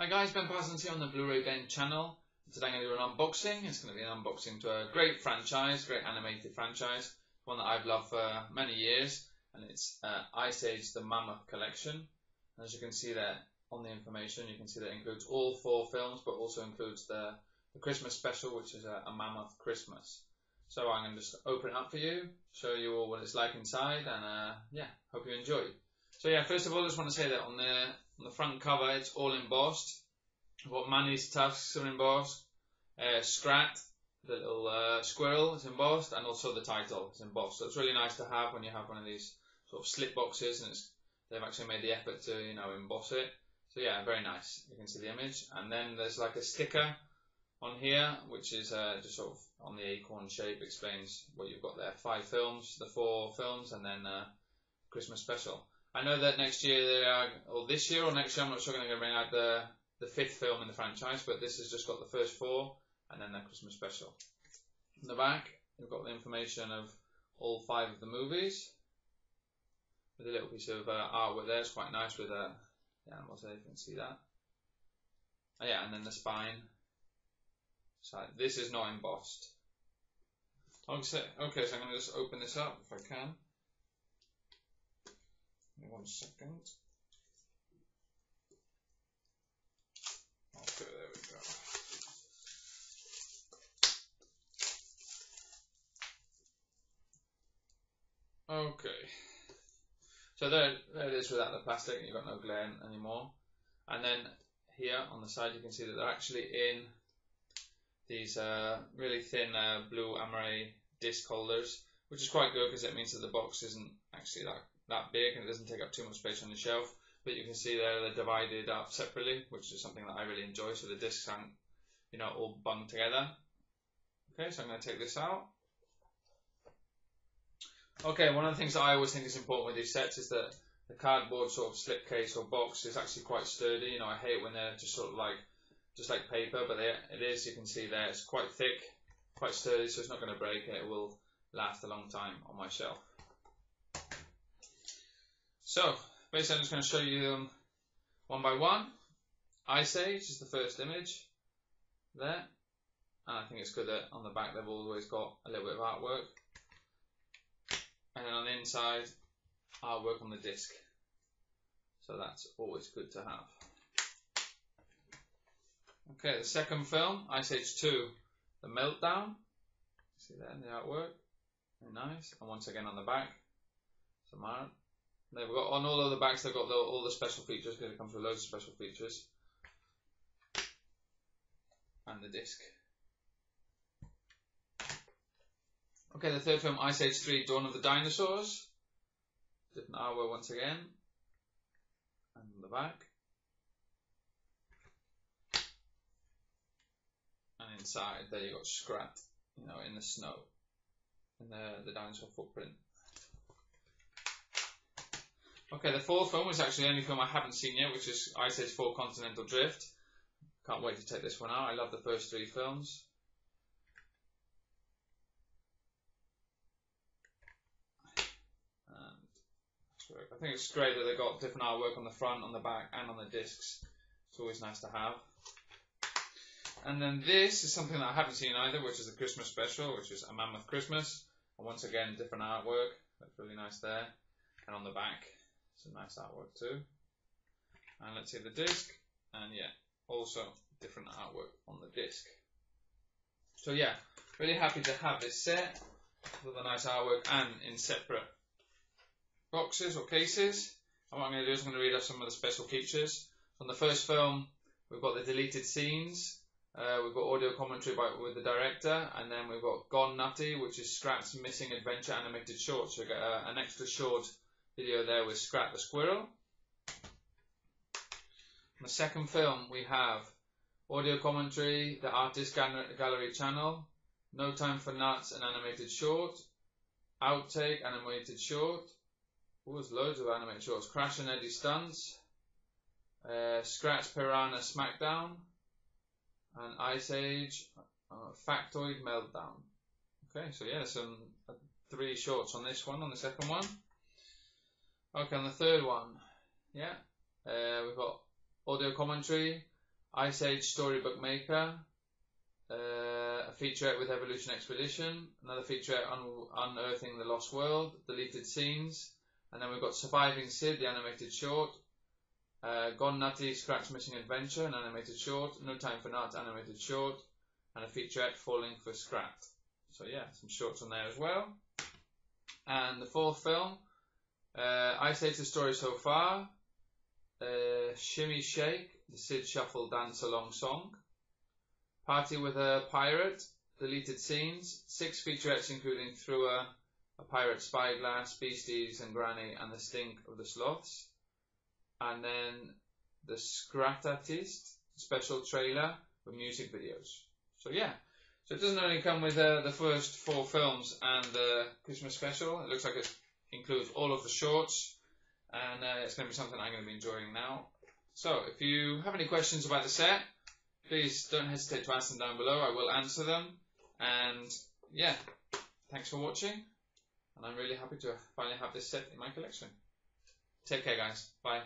Hi guys, Ben Parsons here on the Blu-ray Benn channel. Today I'm going to do an unboxing. It's going to be an unboxing to a great franchise, great animated franchise, one that I've loved for many years, and it's Ice Age: The Mammoth Collection. As you can see there on the information, you can see that it includes all four films, but also includes the Christmas special, which is a Mammoth Christmas. So I'm going to just open it up for you, show you all what it's like inside, and yeah, hope you enjoy. So yeah, first of all, I just want to say that on the front cover, it's all embossed. We've got Manny's tusks are embossed, Scrat, the little squirrel, is embossed, and also the title is embossed. So it's really nice to have when you have one of these sort of slip boxes, and they've actually made the effort to, you know, emboss it. So yeah, very nice. You can see the image, and then there's like a sticker on here, which is just sort of on the acorn shape, explains what you've got there. Five films, the four films, and then Christmas special. I know that next year they are, or this year or next year, I'm not sure they're going to bring out the fifth film in the franchise, but this has just got the first four and then the Christmas special. In the back, you've got the information of all five of the movies with a little piece of artwork there. It's quite nice with the animals there, you can see that. Oh, yeah, and then the spine. So this is not embossed. Okay, so I'm going to just open this up if I can. One second. Okay, there we go. Okay. So there it is without the plastic, and you've got no glare anymore. And then here on the side you can see that they're actually in these really thin blue Amaray disc holders, which is quite good because it means that the box isn't actually that big and it doesn't take up too much space on the shelf, but you can see there they're divided up separately, which is something that I really enjoy, so the discs aren't, you know, all bunged together. Okay, so I'm going to take this out. Okay, one of the things that I always think is important with these sets is that the cardboard sort of slip case or box is actually quite sturdy. You know, I hate when they're just sort of like paper, but it is, you can see there, it's quite thick, quite sturdy, so it's not going to break and it will last a long time on my shelf. So, basically I'm just going to show you them one by one. Ice Age is the first image there. And I think it's good that on the back they've always got a little bit of artwork. And then on the inside, artwork on the disc. So that's always good to have. Okay, the second film, Ice Age 2, The Meltdown. See that in the artwork? Very nice. And once again on the back, Samara. They've got, on all of the backs, they've got all the special features, because it comes with loads of special features. And the disc. Okay, the third film, Ice Age 3, Dawn of the Dinosaurs. Different artwork once again. And the back. And inside, there you've got Scrat, you know, in the snow. And the dinosaur footprint. Okay, the fourth film is actually the only film I haven't seen yet, which is Ice Age 4: Continental Drift. Can't wait to take this one out. I love the first three films. And I think it's great that they've got different artwork on the front, on the back, and on the discs. It's always nice to have. And then this is something that I haven't seen either, which is the Christmas special, which is A Mammoth Christmas. And once again, different artwork. That's really nice there. And on the back. Some nice artwork too. And let's see the disc. And yeah, also different artwork on the disc. So yeah, really happy to have this set with the nice artwork and in separate boxes or cases. And what I'm going to do is I'm going to read off some of the special features. From the first film, we've got the deleted scenes. We've got audio commentary with the director. And then we've got Gone Nutty, which is Scrat's missing adventure animated short. So you get an extra short video there with Scrat the Squirrel. In the second film we have audio commentary, the Artist Gallery channel, No Time for Nuts, an animated short, Outtake, animated short, there's loads of animated shorts, Crash and Eddie Stunts, Scratch Piranha Smackdown, and Ice Age Factoid Meltdown. Okay, so yeah, some three shorts on this one, on the second one. Okay, on the third one, yeah, we've got audio commentary, Ice Age Storybook Maker, a featurette with Evolution Expedition, another featurette on Unearthing the Lost World, Deleted Scenes, and then we've got Surviving Sid, the animated short, Gone Nutty, Scratch Missing Adventure, an animated short, No Time for Nuts, animated short, and a featurette, Falling for Scrat. So yeah, some shorts on there as well. And the fourth film, Ice Age: The Story So Far, Shimmy Shake, the Sid Shuffle Dance Along Song, Party with a Pirate, Deleted Scenes, 6 featurettes including Thrua, A Pirate Spyglass, Beasties and Granny, and The Stink of the Sloths. And then the Scratatist special trailer with music videos. So yeah, so it doesn't only come with the first 4 films and the Christmas special. It looks like it includes all of the shorts, and it's going to be something I'm going to be enjoying now. So if you have any questions about the set, please don't hesitate to ask them down below. I will answer them. And yeah, thanks for watching, and I'm really happy to finally have this set in my collection. Take care, guys. Bye.